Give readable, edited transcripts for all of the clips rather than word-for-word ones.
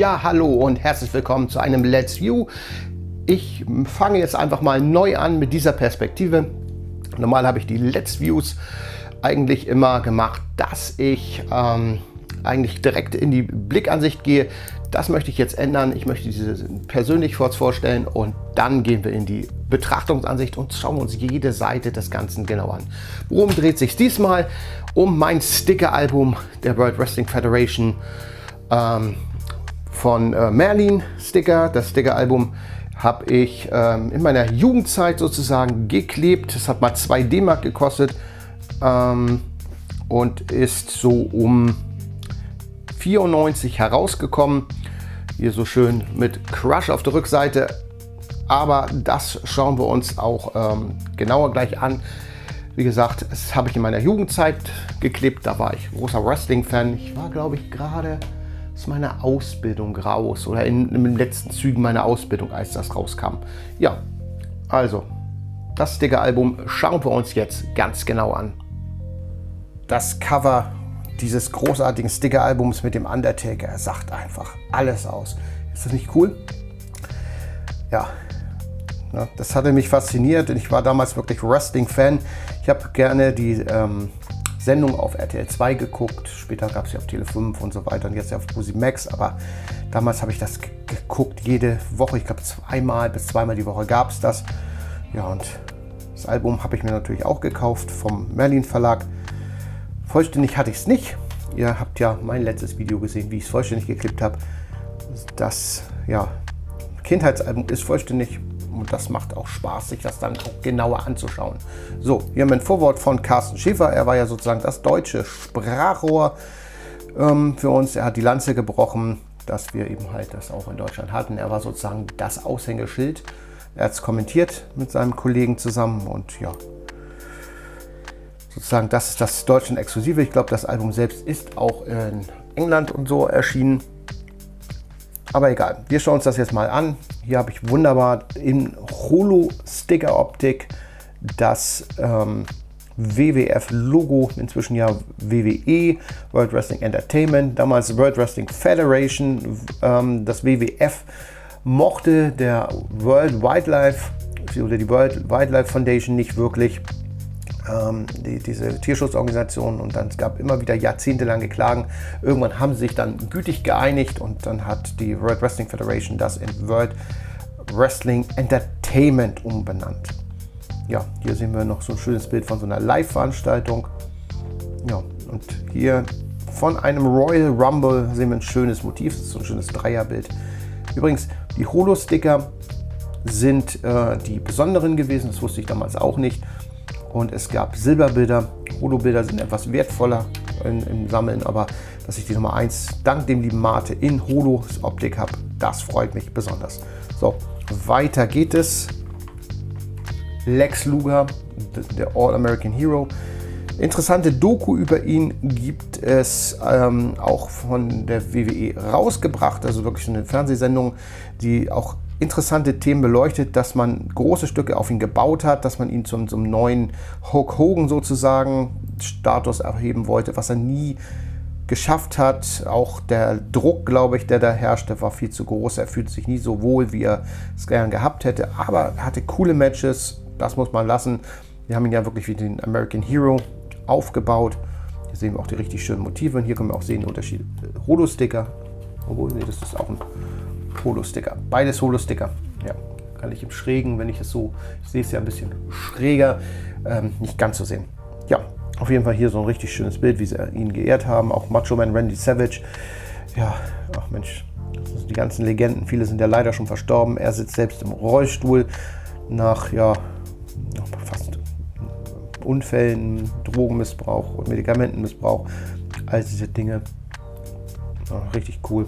Ja, hallo und herzlich willkommen zu einem Let's View. Ich fange jetzt einfach mal neu an mit dieser Perspektive. Normal habe ich die Let's Views eigentlich immer gemacht, dass ich eigentlich direkt in die Blickansicht gehe. Das möchte ich jetzt ändern. Ich möchte diese persönlich kurz vorstellen und dann gehen wir in die Betrachtungsansicht und schauen uns jede Seite des Ganzen genau an. Worum dreht sich diesmal? Um mein Sticker-Album der World Wrestling Federation von Merlin Sticker. Das Sticker-Album habe ich in meiner Jugendzeit sozusagen geklebt. Es hat mal 2 D-Mark gekostet und ist so um 1994 herausgekommen. Hier so schön mit Crush auf der Rückseite. Aber das schauen wir uns auch genauer gleich an. Wie gesagt, das habe ich in meiner Jugendzeit geklebt. Da war ich großer Wrestling-Fan. Ich war, glaube ich, gerade aus meiner Ausbildung raus oder in den letzten Zügen meiner Ausbildung, als das rauskam. Ja, also das Sticker-Album schauen wir uns jetzt ganz genau an. Das Cover dieses großartigen Sticker-Albums mit dem Undertaker, er sagt einfach alles aus. Ist das nicht cool? Ja, das hatte mich fasziniert und ich war damals wirklich Wrestling-Fan. Ich habe gerne die Sendung auf RTL 2 geguckt, später gab es ja auf Tele 5 und so weiter und jetzt ja auf ProSieben Max, aber damals habe ich das geguckt jede Woche. Ich glaube, 2- bis 2-mal die Woche gab es das. Ja, und das Album habe ich mir natürlich auch gekauft vom Merlin Verlag. Vollständig hatte ich es nicht. Ihr habt ja mein letztes Video gesehen, wie ich es vollständig geklebt habe. Das ja, Kindheitsalbum ist vollständig und das macht auch Spaß, sich das dann auch genauer anzuschauen. So, hier haben wir ein Vorwort von Carsten Schäfer. Er war ja sozusagen das deutsche Sprachrohr für uns. Er hat die Lanze gebrochen, dass wir eben halt das auch in Deutschland hatten. Er war sozusagen das Aushängeschild. Er hat es kommentiert mit seinem Kollegen zusammen und ja, sozusagen, das ist das Deutschland Exklusive. Ich glaube, das Album selbst ist auch in England und so erschienen. Aber egal, wir schauen uns das jetzt mal an. Hier habe ich wunderbar in Holo-Sticker-Optik das WWF-Logo, inzwischen ja WWE, World Wrestling Entertainment, damals World Wrestling Federation. Das WWF mochte der World Wildlife oder die World Wildlife Foundation nicht wirklich. Diese Tierschutzorganisationen, und dann gab immer wieder jahrzehntelange Klagen. Irgendwann haben sie sich dann gütig geeinigt und dann hat die World Wrestling Federation das in World Wrestling Entertainment umbenannt. Ja, hier sehen wir noch so ein schönes Bild von so einer Live-Veranstaltung. Ja, und hier von einem Royal Rumble sehen wir ein schönes Motiv, das ist so ein schönes Dreierbild. Übrigens, die Holo-Sticker sind die besonderen gewesen, das wusste ich damals auch nicht. Und es gab Silberbilder, Holobilder sind etwas wertvoller im Sammeln, aber dass ich die Nummer 1 dank dem lieben Mate in Holo-Optik habe, das freut mich besonders. So, weiter geht es. Lex Luger, der All-American Hero. Interessante Doku über ihn gibt es auch von der WWE rausgebracht, also wirklich eine Fernsehsendung, die auch interessante Themen beleuchtet, dass man große Stücke auf ihn gebaut hat, dass man ihn zum neuen Hulk Hogan sozusagen Status erheben wollte, was er nie geschafft hat. Auch der Druck, glaube ich, der da herrschte, war viel zu groß. Er fühlte sich nie so wohl, wie er es gern gehabt hätte, aber er hatte coole Matches, das muss man lassen. Wir haben ihn ja wirklich wie den American Hero aufgebaut. Hier sehen wir auch die richtig schönen Motive und hier können wir auch sehen den Unterschied. Holo-Sticker, obwohl, nee, das ist auch ein Holo-Sticker. Beides Holo-Sticker. Ja, kann ich im Schrägen, wenn ich es so, ich sehe es ja ein bisschen schräger, nicht ganz so sehen. Ja, auf jeden Fall hier so ein richtig schönes Bild, wie sie ihn geehrt haben. Auch Macho Man Randy Savage. Ja, ach Mensch, das sind die ganzen Legenden. Viele sind ja leider schon verstorben. Er sitzt selbst im Rollstuhl nach, ja, fast Unfällen, Drogenmissbrauch und Medikamentenmissbrauch. All diese Dinge. Ja, richtig cool.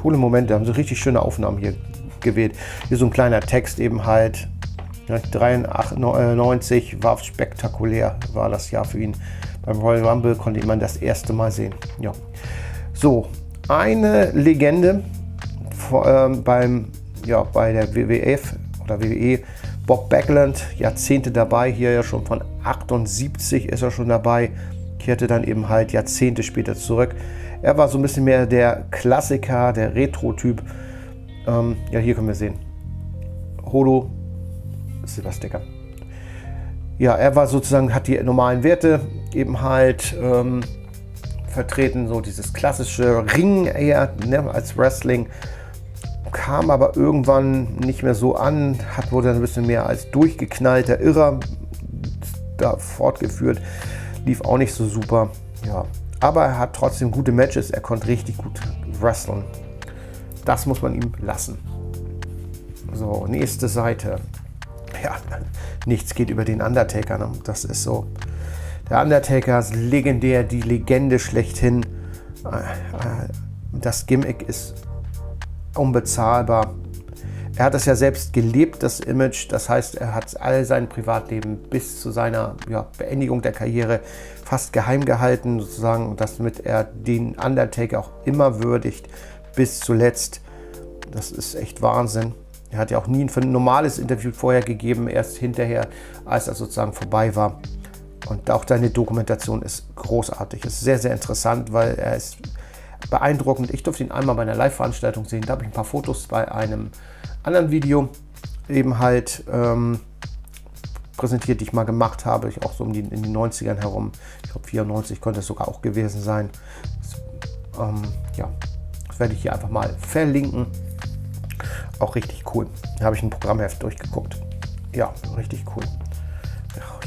Coole Momente, haben so richtig schöne Aufnahmen hier gewählt. Hier so ein kleiner Text eben halt. 1993 war spektakulär, war das Jahr für ihn. Beim Royal Rumble konnte man das erste Mal sehen. Ja. So, eine Legende bei der WWF oder WWE, Bob Backlund, Jahrzehnte dabei, hier ja schon von 78 ist er schon dabei, kehrte dann eben halt Jahrzehnte später zurück. Er war so ein bisschen mehr der Klassiker, der Retro-Typ. Ja, hier können wir sehen. Holo, Silbersticker. Ja, er war sozusagen, hat die normalen Werte eben halt vertreten, so dieses klassische Ring eher, ne, als Wrestling. Kam aber irgendwann nicht mehr so an, wurde ein bisschen mehr als durchgeknallter Irrer da fortgeführt. Lief auch nicht so super, ja. Aber er hat trotzdem gute Matches, er konnte richtig gut wrestlen. Das muss man ihm lassen. So, nächste Seite. Ja, nichts geht über den Undertaker, ne? Das ist so. Der Undertaker ist legendär, die Legende schlechthin. Das Gimmick ist unbezahlbar. Er hat es ja selbst gelebt, das Image. Das heißt, er hat all sein Privatleben bis zu seiner, ja, Beendigung der Karriere fast geheim gehalten, sozusagen, damit er den Undertaker auch immer würdigt, bis zuletzt. Das ist echt Wahnsinn. Er hat ja auch nie ein normales Interview vorher gegeben, erst hinterher, als er sozusagen vorbei war. Und auch deine Dokumentation ist großartig. Ist sehr, sehr interessant, weil er ist beeindruckend. Ich durfte ihn einmal bei einer Live-Veranstaltung sehen. Da habe ich ein paar Fotos bei einem anderen Video eben halt präsentiert, die ich mal gemacht habe. Ich auch so in den 90ern herum. Ich glaube, 94 könnte es sogar auch gewesen sein. Das, ja, das werde ich hier einfach mal verlinken. Auch richtig cool. Da habe ich ein Programmheft durchgeguckt. Ja, richtig cool.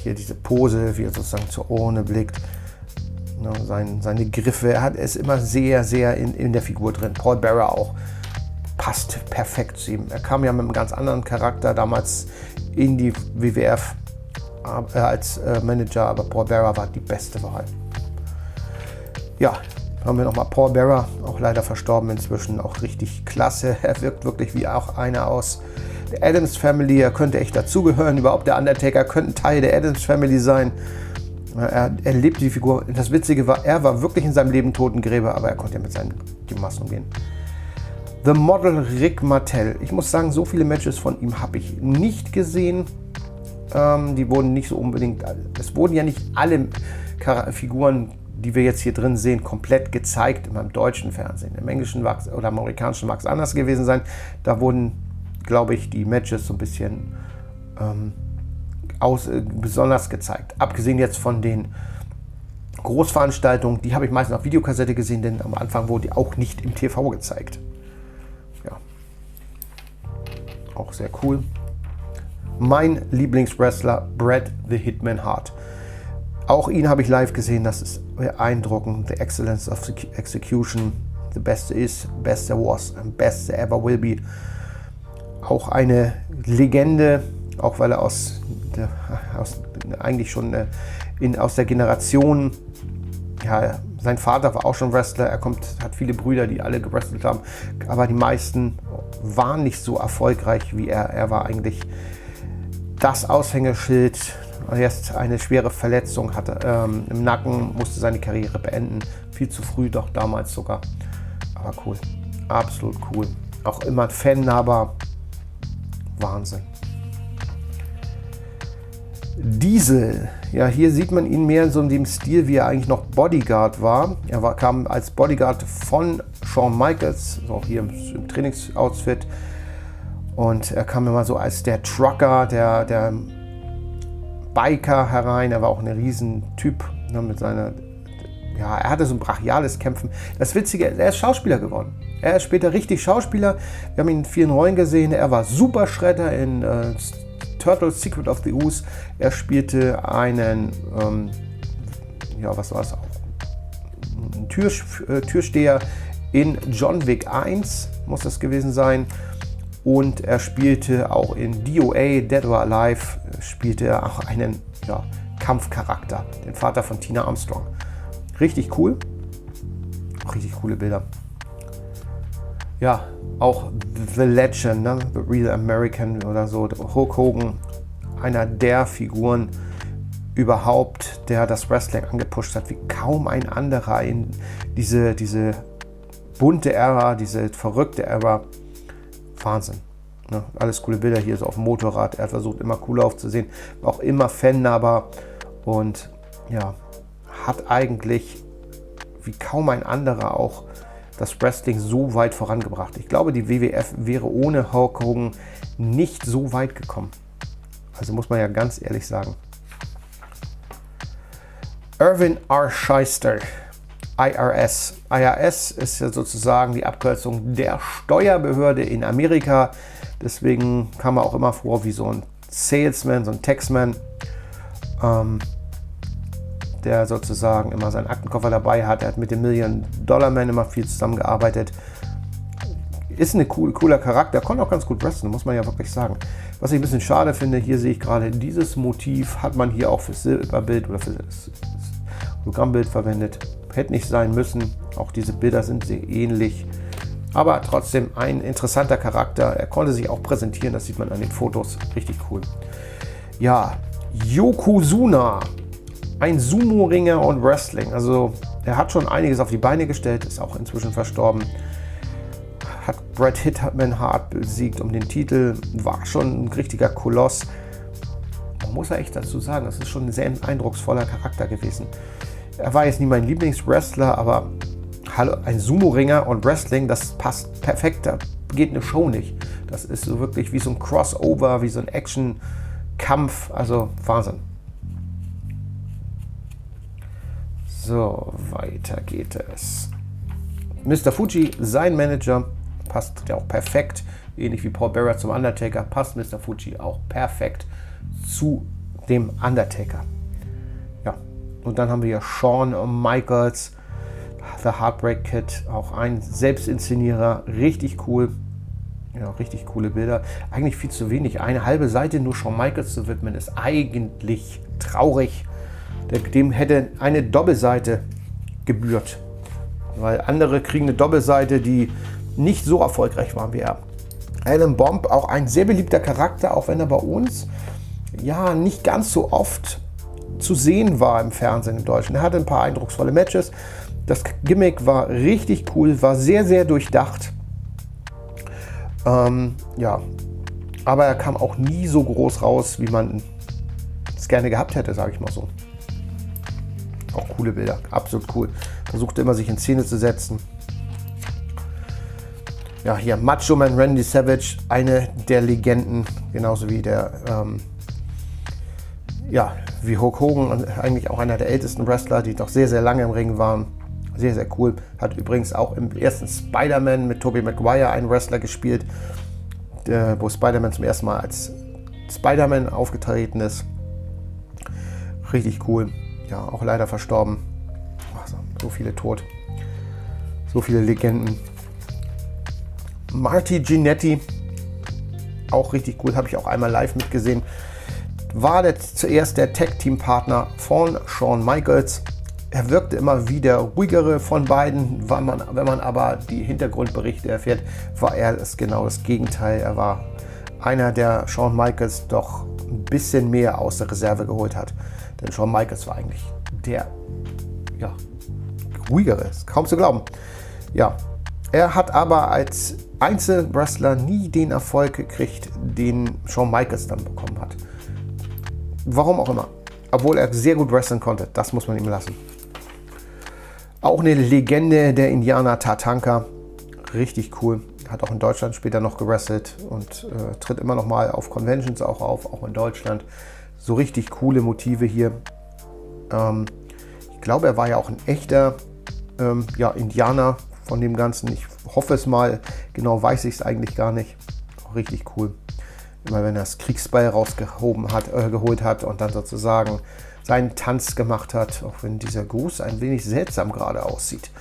Hier diese Pose, wie er sozusagen zur Urne blickt, ne, seine Griffe, er ist immer sehr, sehr in der Figur drin. Paul Bearer auch, passt perfekt zu ihm. Er kam ja mit einem ganz anderen Charakter damals in die WWF als Manager, aber Paul Bearer war die beste Wahl. Ja, haben wir nochmal Paul Bearer, auch leider verstorben inzwischen, auch richtig klasse. Er wirkt wirklich wie auch einer aus der Addams Family, er könnte echt dazugehören, überhaupt der Undertaker könnte Teil der Addams Family sein. Er lebte die Figur. Das Witzige war, er war wirklich in seinem Leben Totengräber, aber er konnte ja mit seinen Gemassen umgehen. The Model Rick Martell. Ich muss sagen, so viele Matches von ihm habe ich nicht gesehen. Die wurden nicht so unbedingt, es wurden ja nicht alle Figuren, die wir jetzt hier drin sehen, komplett gezeigt im deutschen Fernsehen. Im englischen oder amerikanischen mag es anders gewesen sein. Da wurden, glaube ich, die Matches so ein bisschen besonders gezeigt. Abgesehen jetzt von den Großveranstaltungen, die habe ich meistens auf Videokassette gesehen, denn am Anfang wurde die auch nicht im TV gezeigt. Ja, auch sehr cool. Mein Lieblingswrestler, Bret the Hitman Hart. Auch ihn habe ich live gesehen, das ist beeindruckend. The Excellence of the Execution, the best is, best there was and best there ever will be. Auch eine Legende, auch weil er aus der Generation, ja, sein Vater war auch schon Wrestler, hat viele Brüder, die alle gewrestelt haben, aber die meisten waren nicht so erfolgreich wie er. Er war eigentlich das Aushängeschild. Erst eine schwere Verletzung hatte im Nacken, musste seine Karriere beenden, viel zu früh, doch damals sogar. Aber cool, absolut cool. Auch immer ein Fan, aber Wahnsinn. Diesel, ja, hier sieht man ihn mehr in so in dem Stil, wie er eigentlich noch Bodyguard war. Er kam als Bodyguard von Shawn Michaels, also auch hier im Trainingsoutfit. Und er kam immer so als der Trucker, der Biker herein. Er war auch ein Riesentyp, ne, mit seiner, ja, er hatte so ein brachiales Kämpfen. Das Witzige, er ist Schauspieler geworden. Er ist später richtig Schauspieler. Wir haben ihn in vielen Rollen gesehen. Er war Superschredder in Turtles: Secret of the Ooze. Er spielte einen, ja, was war es auch? Ein Türsteher in John Wick 1, muss das gewesen sein. Und er spielte auch in DOA, Dead or Alive, spielte er auch einen, ja, Kampfcharakter, den Vater von Tina Armstrong. Richtig cool. Auch richtig coole Bilder. Ja, auch The Legend, ne? The Real American oder so, Hulk Hogan, einer der Figuren überhaupt, der das Wrestling angepusht hat, wie kaum ein anderer in diese bunte Ära, diese verrückte Ära. Wahnsinn. Ne? Alles coole Bilder hier, so auf dem Motorrad. Er versucht immer cool aufzusehen, auch immer fannahbar und ja, hat eigentlich wie kaum ein anderer auch das Wrestling so weit vorangebracht. Ich glaube, die WWF wäre ohne Hulk Hogan nicht so weit gekommen. Also muss man ja ganz ehrlich sagen. Irvin R. Shyster, IRS. IRS ist ja sozusagen die Abkürzung der Steuerbehörde in Amerika. Deswegen kam er auch immer vor wie so ein Salesman, so ein Taxman, der sozusagen immer seinen Aktenkoffer dabei hat. Er hat mit dem Million-Dollar-Man immer viel zusammengearbeitet. Ist ein cooler Charakter, konnte auch ganz gut wrestlen, muss man ja wirklich sagen. Was ich ein bisschen schade finde, hier sehe ich gerade, dieses Motiv hat man hier auch fürs Silberbild oder für das Programmbild verwendet. Hätte nicht sein müssen, auch diese Bilder sind sehr ähnlich. Aber trotzdem ein interessanter Charakter, er konnte sich auch präsentieren, das sieht man an den Fotos, richtig cool. Ja, Yokozuna, ein Sumo-Ringer und Wrestling, also er hat schon einiges auf die Beine gestellt, ist auch inzwischen verstorben. Hat Bret Hitman Hart besiegt um den Titel, war schon ein richtiger Koloss. Man muss ja echt dazu sagen, das ist schon ein sehr eindrucksvoller Charakter gewesen. Er war jetzt nie mein Lieblingswrestler, aber hallo, ein Sumo-Ringer und Wrestling, das passt perfekt, da geht eine Show nicht. Das ist so wirklich wie so ein Crossover, wie so ein Action-Kampf, also Wahnsinn. So, weiter geht es. Mr. Fuji, sein Manager, passt ja auch perfekt, ähnlich wie Paul Bearer zum Undertaker, passt Mr. Fuji auch perfekt zu dem Undertaker. Ja, und dann haben wir hier Shawn Michaels, The Heartbreak Kid, auch ein Selbstinszenierer, richtig cool. Ja, richtig coole Bilder. Eigentlich viel zu wenig. Eine halbe Seite nur Shawn Michaels zu widmen, ist eigentlich traurig. Dem hätte eine Doppelseite gebührt. Weil andere kriegen eine Doppelseite, die nicht so erfolgreich waren wie er. Alan Bomb, auch ein sehr beliebter Charakter, auch wenn er bei uns ja nicht ganz so oft zu sehen war im Fernsehen im Deutschen. Er hatte ein paar eindrucksvolle Matches. Das Gimmick war richtig cool, war sehr, sehr durchdacht. Ja, aber er kam auch nie so groß raus, wie man es gerne gehabt hätte, sage ich mal so. Auch coole Bilder, absolut cool. Versuchte immer, sich in Szene zu setzen. Ja, hier Macho Man Randy Savage, eine der Legenden, genauso wie der, ja, wie Hulk Hogan, eigentlich auch einer der ältesten Wrestler, die noch sehr, sehr lange im Ring waren. Sehr, sehr cool. Hat übrigens auch im ersten Spider-Man mit Tobey Maguire einen Wrestler gespielt, wo Spider-Man zum ersten Mal als Spider-Man aufgetreten ist. Richtig cool. Ja, auch leider verstorben. Ach, so viele tot. So viele Legenden. Marty Jannetty, auch richtig cool, habe ich auch einmal live mitgesehen. War zuerst der Tag-Team-Partner von Shawn Michaels. Er wirkte immer wie der ruhigere von beiden. Wenn man aber die Hintergrundberichte erfährt, war er genau das Gegenteil. Er war einer, der Shawn Michaels doch ein bisschen mehr aus der Reserve geholt hat. Denn Shawn Michaels war eigentlich der, ja, ruhigere, ist kaum zu glauben. Ja, er hat aber als Einzelwrestler nie den Erfolg gekriegt, den Shawn Michaels dann bekommen hat. Warum auch immer. Obwohl er sehr gut wrestlen konnte, das muss man ihm lassen. Auch eine Legende, der Indianer Tatanka, richtig cool. Hat auch in Deutschland später noch gewrestelt und tritt immer noch mal auf Conventions auch auf, auch in Deutschland. So richtig coole Motive hier. Ich glaube, er war ja auch ein echter ja, Indianer von dem Ganzen. Ich hoffe es mal. Genau weiß ich es eigentlich gar nicht. Auch richtig cool. Immer wenn er das Kriegsbeil geholt hat und dann sozusagen seinen Tanz gemacht hat. Auch wenn dieser Gruß ein wenig seltsam gerade aussieht.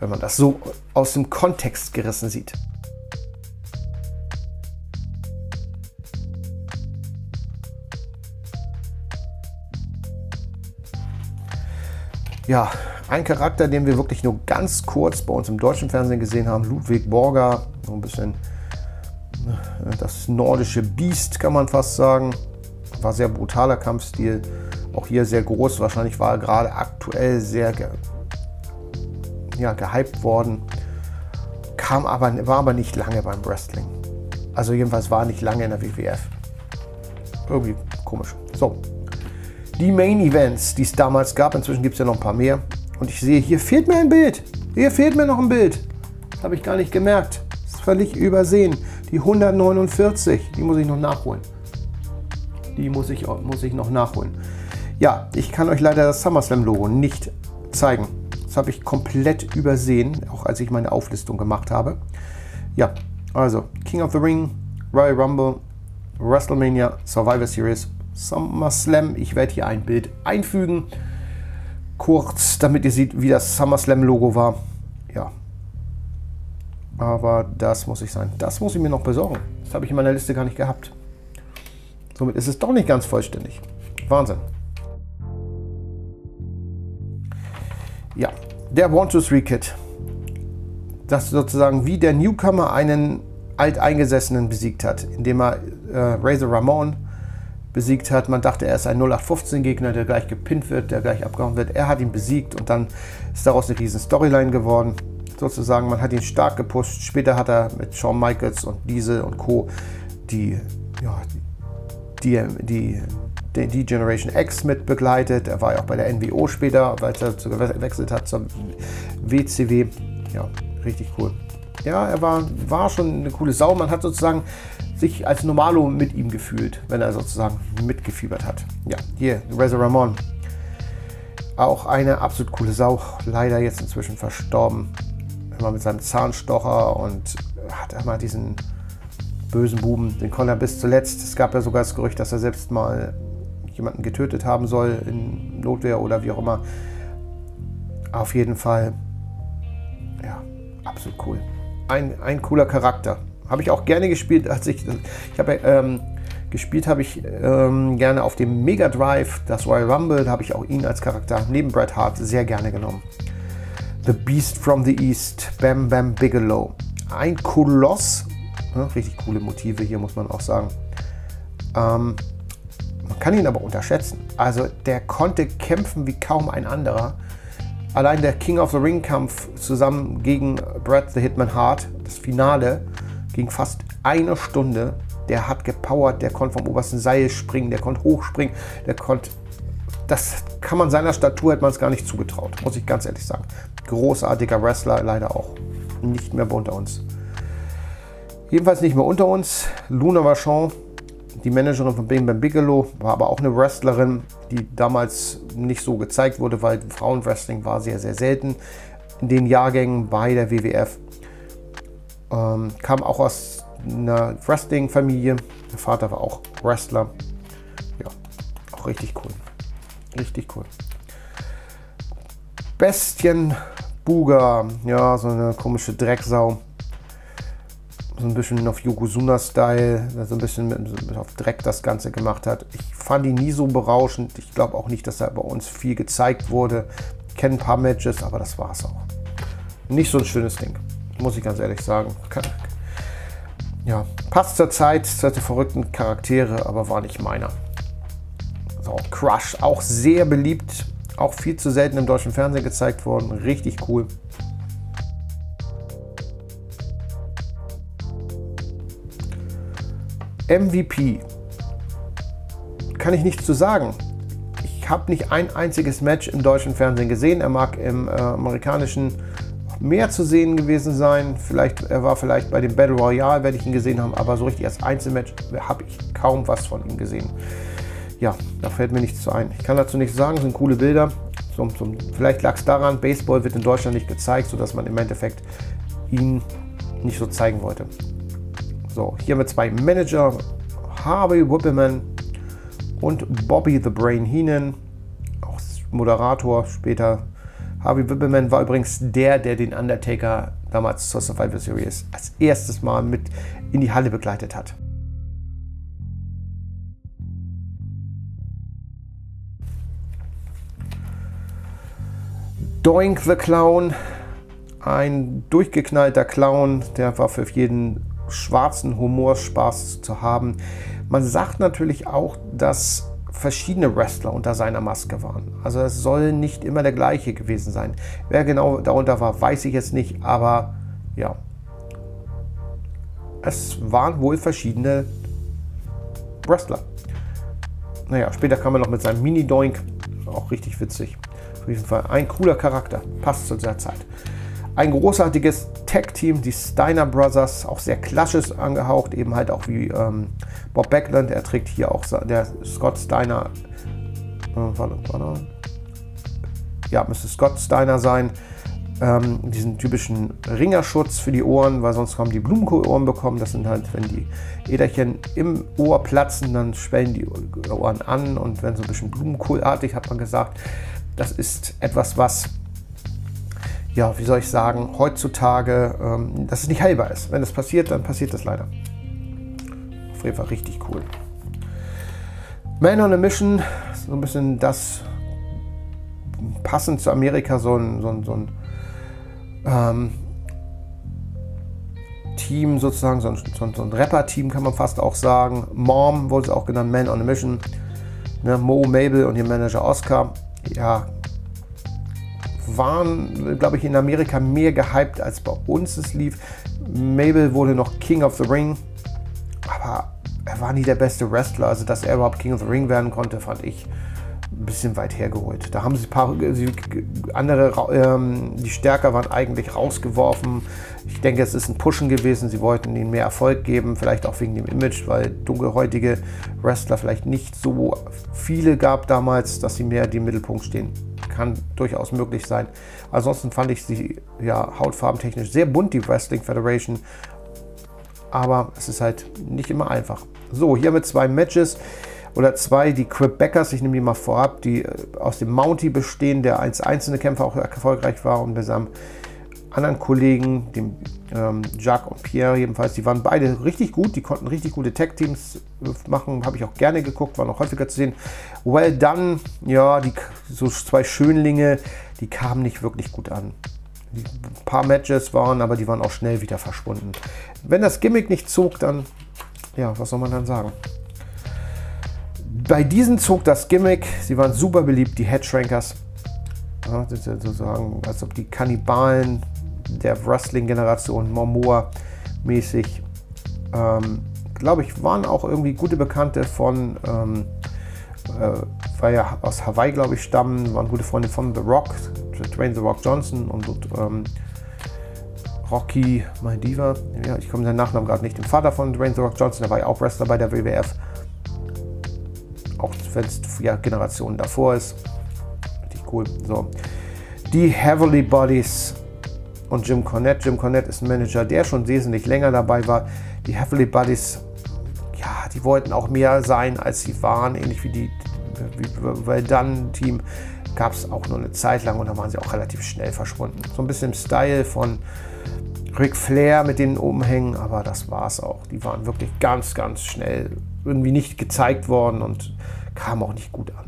Wenn man das so aus dem Kontext gerissen sieht. Ja, ein Charakter, den wir wirklich nur ganz kurz bei uns im deutschen Fernsehen gesehen haben, Ludwig Borger, so ein bisschen das nordische Biest, kann man fast sagen. War sehr brutaler Kampfstil, auch hier sehr groß, wahrscheinlich war er gerade aktuell sehr gehypt worden, war aber nicht lange beim Wrestling. Also jedenfalls war er nicht lange in der WWF. Irgendwie komisch. So. Die Main Events, die es damals gab, inzwischen gibt es ja noch ein paar mehr. Und ich sehe, hier fehlt mir ein Bild. Hier fehlt mir noch ein Bild. Das habe ich gar nicht gemerkt. Das ist völlig übersehen. Die 149, die muss ich noch nachholen. Die muss ich noch nachholen. Ja, ich kann euch leider das SummerSlam-Logo nicht zeigen. Das habe ich komplett übersehen, auch als ich meine Auflistung gemacht habe. Ja, also King of the Ring, Royal Rumble, WrestleMania, Survivor Series, SummerSlam. Ich werde hier ein Bild einfügen, kurz, damit ihr seht, wie das SummerSlam-Logo war. Ja, aber das muss ich sein. Das muss ich mir noch besorgen. Das habe ich in meiner Liste gar nicht gehabt. Somit ist es doch nicht ganz vollständig. Wahnsinn. Ja, der 1-2-3-Kid. Das sozusagen wie der Newcomer einen Alteingesessenen besiegt hat, indem er Razor Ramon besiegt hat. Man dachte, er ist ein 0815-Gegner, der gleich gepinnt wird, der gleich abgehauen wird. Er hat ihn besiegt und dann ist daraus eine riesen Storyline geworden. Sozusagen, man hat ihn stark gepusht. Später hat er mit Shawn Michaels und Diesel und Co. die Generation X mit begleitet. Er war ja auch bei der NWO später, weil er gewechselt hat zum WCW. Ja, richtig cool. Ja, er war schon eine coole Sau. Man hat sozusagen sich als Normalo mit ihm gefühlt, wenn er sozusagen mitgefiebert hat. Ja, hier, Razor Ramon. Auch eine absolut coole Sau. Leider jetzt inzwischen verstorben. Immer mit seinem Zahnstocher und hat immer diesen bösen Buben, den konnte er bis zuletzt. Es gab ja sogar das Gerücht, dass er selbst mal jemanden getötet haben soll in Notwehr oder wie auch immer. Auf jeden Fall, ja, absolut cool. Ein cooler Charakter. Habe ich auch gerne gespielt, als ich gerne auf dem Mega Drive, das Royal Rumble, da habe ich auch ihn als Charakter neben Bret Hart sehr gerne genommen. The Beast from the East, Bam Bam Bigelow. Ein Koloss. Richtig coole Motive hier, muss man auch sagen. Man kann ihn aber unterschätzen. Also der konnte kämpfen wie kaum ein anderer. Allein der King of the Ring Kampf zusammen gegen Bret the Hitman Hart, das Finale, ging fast eine Stunde. Der hat gepowert, der konnte vom obersten Seil springen, der konnte hochspringen, der konnte... Das kann man seiner Statur, hätte man es gar nicht zugetraut, muss ich ganz ehrlich sagen. Großartiger Wrestler, leider auch nicht mehr unter uns. Jedenfalls nicht mehr unter uns. Luna Vachon, die Managerin von Bam Bam Bigelow, war aber auch eine Wrestlerin, die damals nicht so gezeigt wurde, weil Frauenwrestling war sehr, sehr selten in den Jahrgängen bei der WWF. Kam auch aus einer Wrestling-Familie. Der Vater war auch Wrestler. Ja, auch richtig cool. Richtig cool. Bestien Buga, ja, so eine komische Drecksau. So ein bisschen auf Yokozuna-Style, so ein bisschen auf Dreck das Ganze gemacht hat. Ich fand ihn nie so berauschend. Ich glaube auch nicht, dass er bei uns viel gezeigt wurde. Ich kenne ein paar Matches, aber das war es auch. Nicht so ein schönes Ding, muss ich ganz ehrlich sagen. Ja, passt zur Zeit, zur verrückten Charaktere, aber war nicht meiner. So, Crush, auch sehr beliebt, auch viel zu selten im deutschen Fernsehen gezeigt worden. Richtig cool. MVP, kann ich nichts zu sagen. Ich habe nicht ein einziges Match im deutschen Fernsehen gesehen. Er mag im amerikanischen mehr zu sehen gewesen sein. Er war vielleicht bei dem Battle Royale, werde ich ihn gesehen haben, aber so richtig als Einzelmatch habe ich kaum was von ihm gesehen. Ja, da fällt mir nichts zu ein. Ich kann dazu nichts sagen, es sind coole Bilder. Vielleicht lag es daran, Baseball wird in Deutschland nicht gezeigt, sodass man im Endeffekt ihn nicht so zeigen wollte. So, hier mit zwei Manager, Harvey Whippleman und Bobby the Brain Heenan, auch Moderator später. Harvey Whippleman war übrigens der den Undertaker damals zur Survivor Series als erstes Mal mit in die Halle begleitet hat. Doink the Clown, ein durchgeknallter Clown, der war für jeden schwarzen Humor Spaß zu haben. Man sagt natürlich auch, dass verschiedene Wrestler unter seiner Maske waren. Also es soll nicht immer der gleiche gewesen sein. Wer genau darunter war, weiß ich jetzt nicht, aber ja. Es waren wohl verschiedene Wrestler. Naja, später kam er noch mit seinem Mini-Doink, auch richtig witzig. Auf jeden Fall ein cooler Charakter, passt zu dieser Zeit. Ein großartiges Tag-Team, die Steiner Brothers, auch sehr klassisch angehaucht, eben halt auch wie Bob Backlund. Er trägt hier auch der Scott Steiner, ja, müsste Scott Steiner sein, diesen typischen Ringerschutz für die Ohren, weil sonst haben die Blumenkohlohren bekommen. Das sind halt, wenn die Äderchen im Ohr platzen, dann schwellen die Ohren an und werden so ein bisschen blumenkohlartig, hat man gesagt. Das ist etwas, was, ja, wie soll ich sagen, heutzutage, dass es nicht heilbar ist. Wenn das passiert, dann passiert das leider. Auf jeden Fall richtig cool. Man on a Mission, so ein bisschen das, passend zu Amerika, so ein Team sozusagen, so ein Rapper-Team kann man fast auch sagen. Mom wurde es auch genannt, Man on a Mission. Ne, Mo Mabel und ihr Manager Oscar, ja, waren, glaube ich, in Amerika mehr gehypt, als bei uns es lief. Mabel wurde noch King of the Ring, aber er war nie der beste Wrestler. Also, dass er überhaupt King of the Ring werden konnte, fand ich ein bisschen weit hergeholt. Da haben sie ein paar andere, die stärker waren, eigentlich rausgeworfen. Ich denke, es ist ein Pushen gewesen. Sie wollten ihnen mehr Erfolg geben, vielleicht auch wegen dem Image, weil dunkelhäutige Wrestler vielleicht nicht so viele gab damals, dass sie mehr im Mittelpunkt stehen. Kann durchaus möglich sein. Ansonsten fand ich sie ja hautfarbentechnisch sehr bunt, die Wrestling Federation. Aber es ist halt nicht immer einfach. So, hier haben wir zwei Matches. Oder zwei, die Quebecers, ich nehme die mal vorab, die aus dem Mountie bestehen, der als einzelne Kämpfer auch erfolgreich war, und mit seinem anderen Kollegen, dem Jacques und Pierre jedenfalls, die waren beide richtig gut, die konnten richtig gute Tag-Teams machen, habe ich auch gerne geguckt, waren auch häufiger zu sehen. Well Done, ja, die, so zwei Schönlinge, die kamen nicht wirklich gut an. Die ein paar Matches waren, aber die waren auch schnell wieder verschwunden. Wenn das Gimmick nicht zog, dann, ja, was soll man dann sagen? Bei diesen zog das Gimmick, sie waren super beliebt, die Headshrinkers, ja, sozusagen, als ob die Kannibalen der Wrestling-Generation, Momoa-mäßig, glaube ich, waren auch irgendwie gute Bekannte von, weil ja aus Hawaii, glaube ich, stammen, waren gute Freunde von The Rock, Dwayne The Rock Johnson und Rocky Maldiva, ja, ich komme seinen Nachnamen gerade nicht, dem Vater von Dwayne The Rock Johnson, der war ja auch Wrestler bei der WWF. Auch wenn es ja Generationen davor ist. Richtig cool. So. Die Heavenly Bodies und Jim Cornette. Jim Cornette ist ein Manager, der schon wesentlich länger dabei war. Die Heavenly Bodies, ja, die wollten auch mehr sein, als sie waren. Ähnlich wie die Well Done Team gab es auch nur eine Zeit lang und dann waren sie auch relativ schnell verschwunden. So ein bisschen im Style von Ric Flair mit den Umhängen, aber das war es auch. Die waren wirklich ganz, ganz schnell irgendwie nicht gezeigt worden und kamen auch nicht gut an.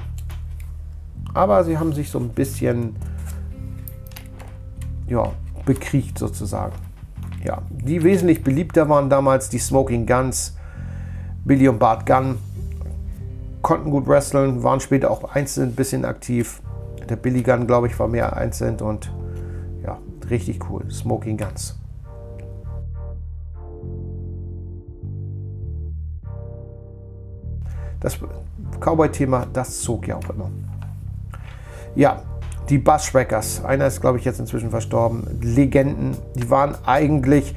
Aber sie haben sich so ein bisschen, ja, bekriegt sozusagen. Ja, die wesentlich beliebter waren damals die Smoking Guns, Billy und Bart Gunn, konnten gut wrestlen, waren später auch einzeln ein bisschen aktiv. Der Billy Gunn, glaube ich, war mehr einzeln und ja, richtig cool, Smoking Guns. Das Cowboy-Thema, das zog ja auch immer. Ja, die Bushwhackers. Einer ist, glaube ich, jetzt inzwischen verstorben. Legenden, die waren eigentlich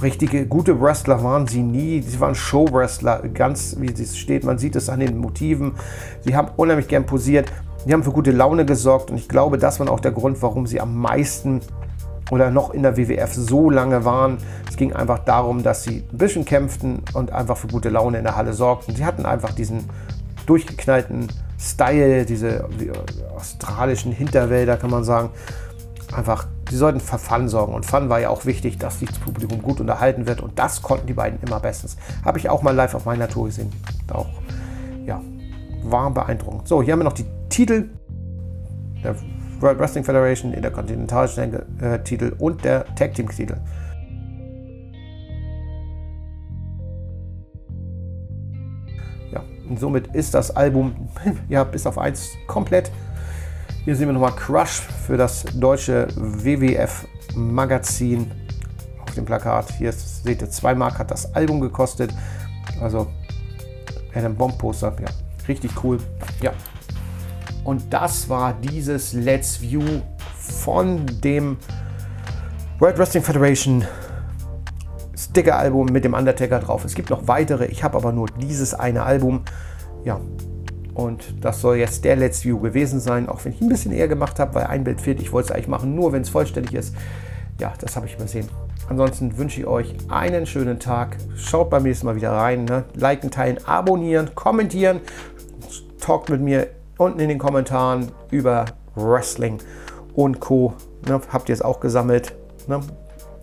richtige, gute Wrestler waren sie nie. Sie waren Show-Wrestler, ganz wie es steht. Man sieht es an den Motiven. Sie haben unheimlich gern posiert. Die haben für gute Laune gesorgt. Und ich glaube, das war auch der Grund, warum sie am meisten oder noch in der WWF so lange waren. Es ging einfach darum, dass sie ein bisschen kämpften und einfach für gute Laune in der Halle sorgten. Sie hatten einfach diesen durchgeknallten Style, diese australischen Hinterwälder, kann man sagen. Einfach, sie sollten für Fun sorgen. Und Fun war ja auch wichtig, dass das Publikum gut unterhalten wird. Und das konnten die beiden immer bestens. Habe ich auch mal live auf meiner Tour gesehen. Auch, ja, war beeindruckend. So, hier haben wir noch die Titel. Der World Wrestling Federation, Interkontinental-Titel und der Tag Team Titel. Ja, und somit ist das Album ja bis auf 1 komplett. Hier sehen wir nochmal Crush für das deutsche WWF Magazin auf dem Plakat. Hier ist, seht ihr, 2 Mark hat das Album gekostet. Also, ein Bomb-Poster, ja, richtig cool. Ja. Und das war dieses Let's View von dem World Wrestling Federation Sticker-Album mit dem Undertaker drauf. Es gibt noch weitere, ich habe aber nur dieses eine Album. Ja, und das soll jetzt der Let's View gewesen sein, auch wenn ich ein bisschen eher gemacht habe, weil ein Bild fehlt. Ich wollte es eigentlich machen, nur wenn es vollständig ist. Ja, das habe ich übersehen. Ansonsten wünsche ich euch einen schönen Tag. Schaut beim nächsten Mal wieder rein. Ne? Liken, teilen, abonnieren, kommentieren. Talkt mit mir unten in den Kommentaren über Wrestling und Co. Ne? Habt ihr es auch gesammelt? Ne?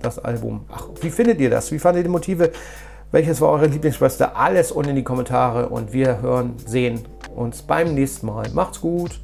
Das Album. Ach, wie findet ihr das? Wie fandet ihr die Motive? Welches war eure Lieblingswrestler? Alles unten in die Kommentare und wir hören, sehen uns beim nächsten Mal. Macht's gut!